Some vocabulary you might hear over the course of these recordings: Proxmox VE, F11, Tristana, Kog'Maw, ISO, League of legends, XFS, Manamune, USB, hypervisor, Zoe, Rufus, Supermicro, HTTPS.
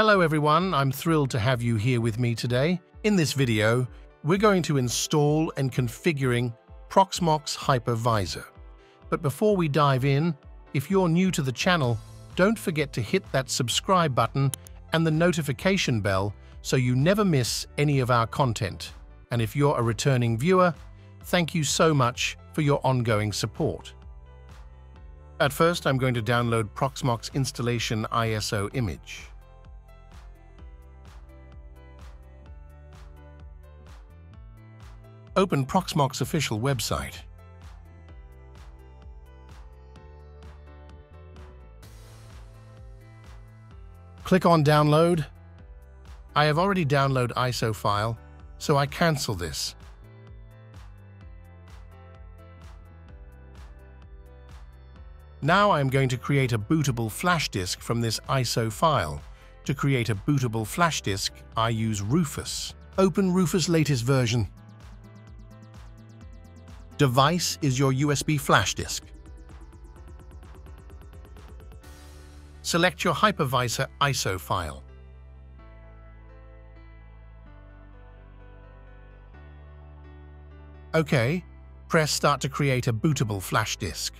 Hello everyone, I'm thrilled to have you here with me today. In this video, we're going to install and configuring Proxmox Hypervisor. But before we dive in, if you're new to the channel, don't forget to hit that subscribe button and the notification bell so you never miss any of our content. And if you're a returning viewer, thank you so much for your ongoing support. At first, I'm going to download Proxmox installation ISO image. Open Proxmox official website. Click on download. I have already downloaded ISO file, so I cancel this. Now I'm going to create a bootable flash disk from this ISO file. To create a bootable flash disk, I use Rufus. Open Rufus latest version. Device is your USB flash disk. Select your hypervisor ISO file. OK, press Start to create a bootable flash disk.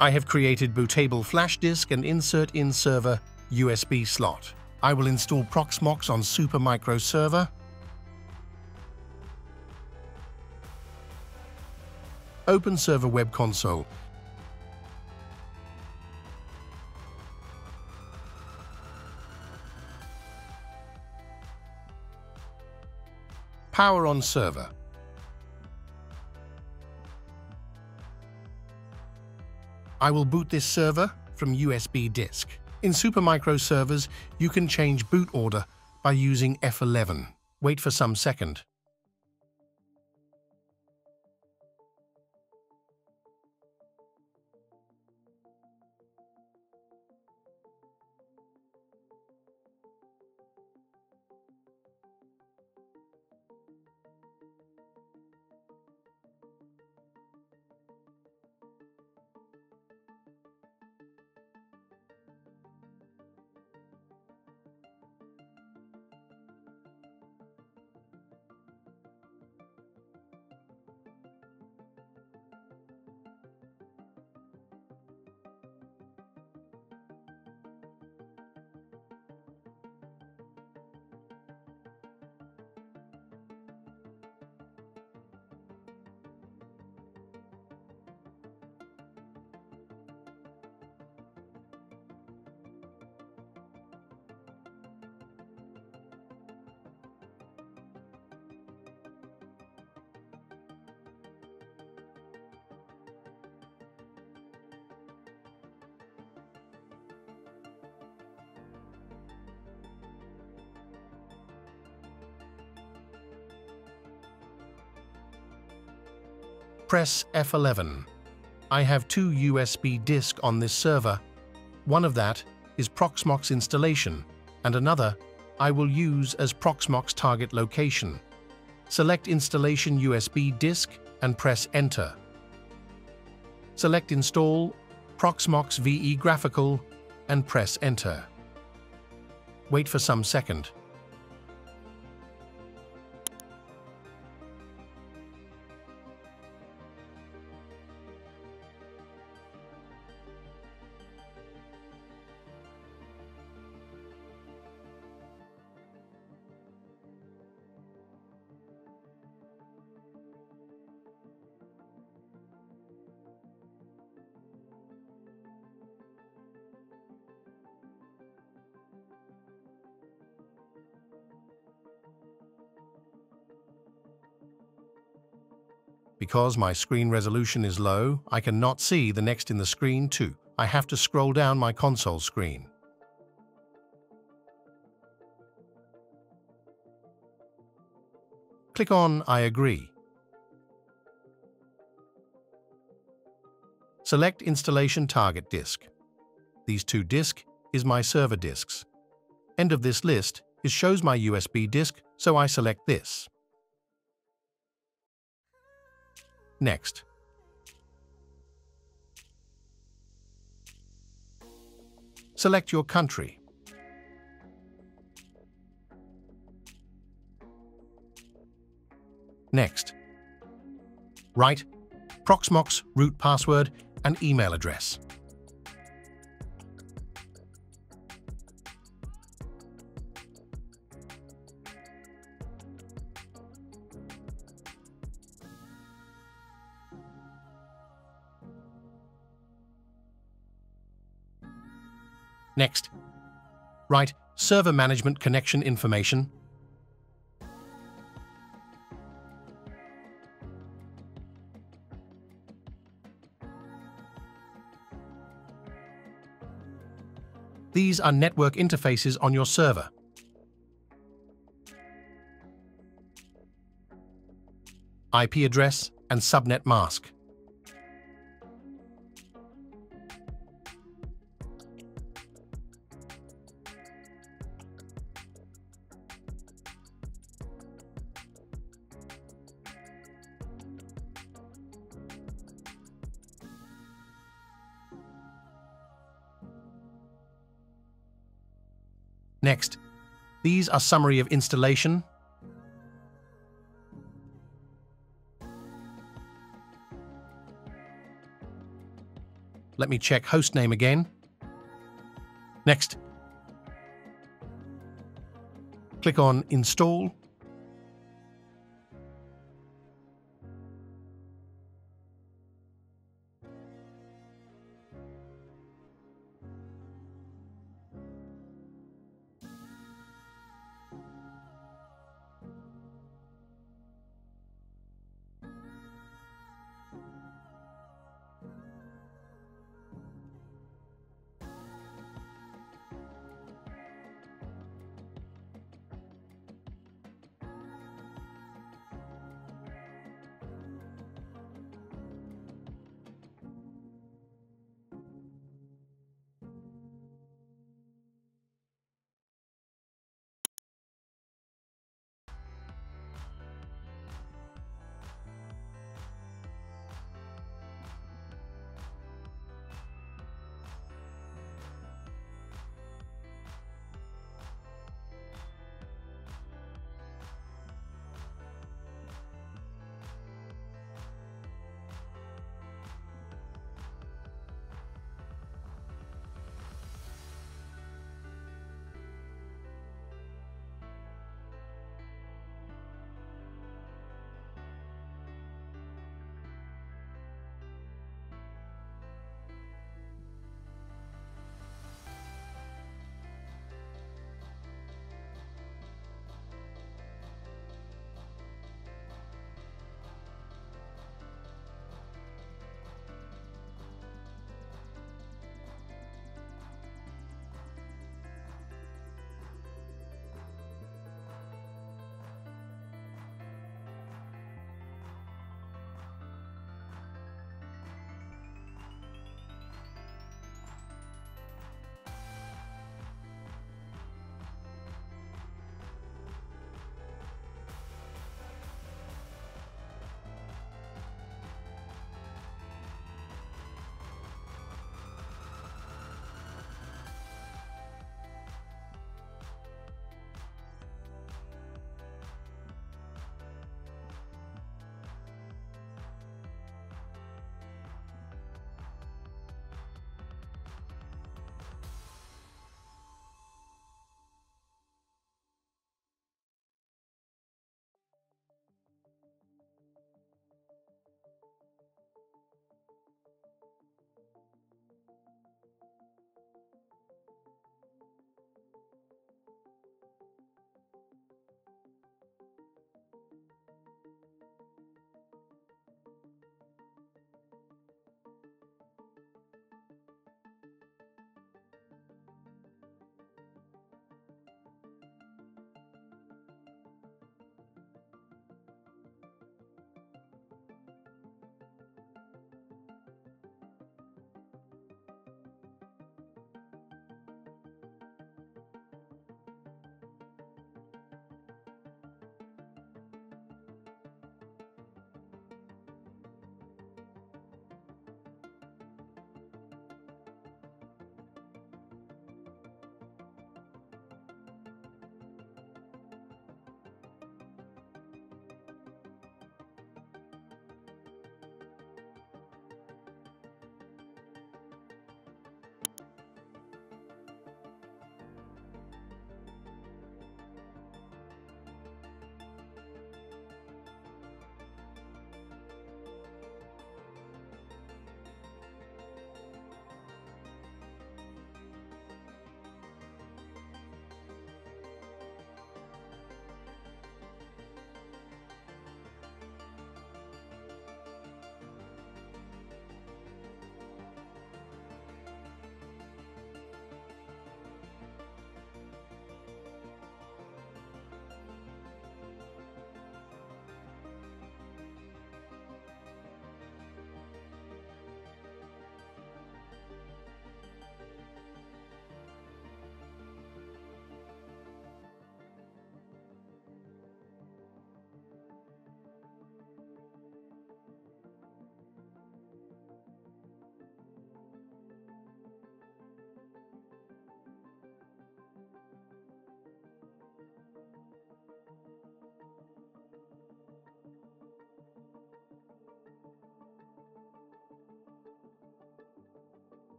I have created bootable flash disk and insert in server USB slot. I will install Proxmox on Supermicro server. Open server web console. Power on server. I will boot this server from USB disk. In Supermicro servers, you can change boot order by using F11. Wait for some second. Press F11. I have 2 USB disks on this server. One of that is Proxmox installation, and another I will use as Proxmox target location. Select installation USB disk and press Enter. Select install Proxmox VE graphical and press Enter. Wait for some second. Because my screen resolution is low, I cannot see the next in the screen too. I have to scroll down my console screen. Click on I agree. Select installation target disk. These 2 disks is my server disks. End of this list, it shows my USB disk, so I select this. Next. Select your country. Next. Write Proxmox root password and email address. Next, write server management connection information. These are network interfaces on your server. IP address and subnet mask. Next, these are summary of installation, let me check hostname again, next, click on install,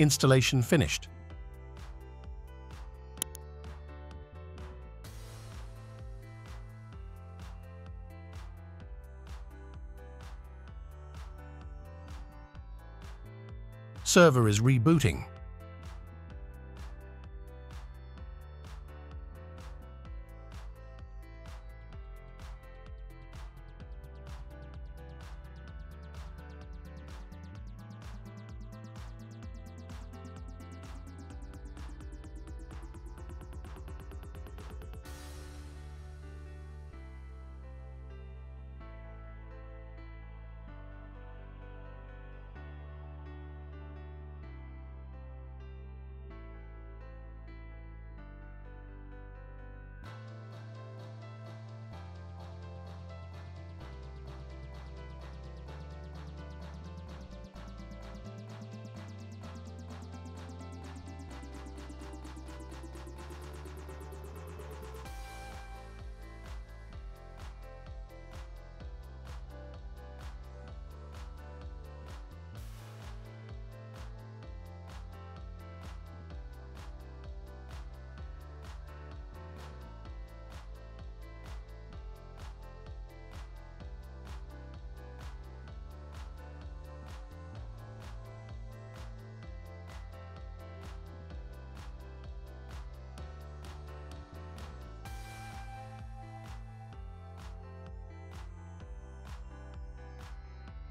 Installation finished. Server is rebooting.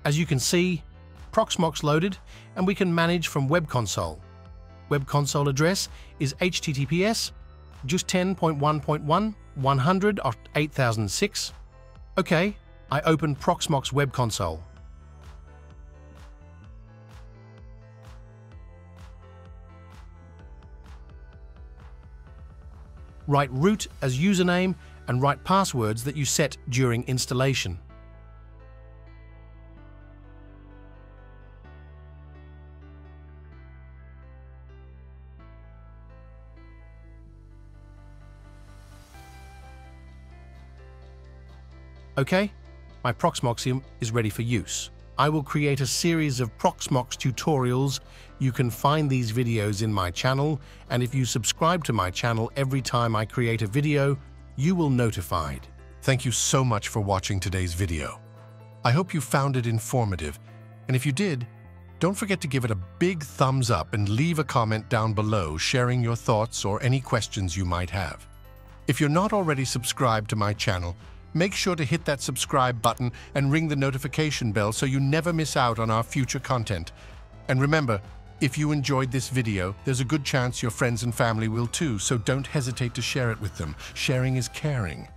As you can see, Proxmox loaded, and we can manage from Web Console. Web Console address is HTTPS, just 10.1.1, 100.8006. Okay, I open Proxmox Web Console. Write root as username and write passwords that you set during installation. Okay, my Proxmoxium is ready for use. I will create a series of Proxmox tutorials. You can find these videos in my channel, and if you subscribe to my channel every time I create a video, you will be notified. Thank you so much for watching today's video. I hope you found it informative, and if you did, don't forget to give it a big thumbs up and leave a comment down below sharing your thoughts or any questions you might have. If you're not already subscribed to my channel, make sure to hit that subscribe button and ring the notification bell so you never miss out on our future content. And remember, if you enjoyed this video, there's a good chance your friends and family will too, so don't hesitate to share it with them. Sharing is caring.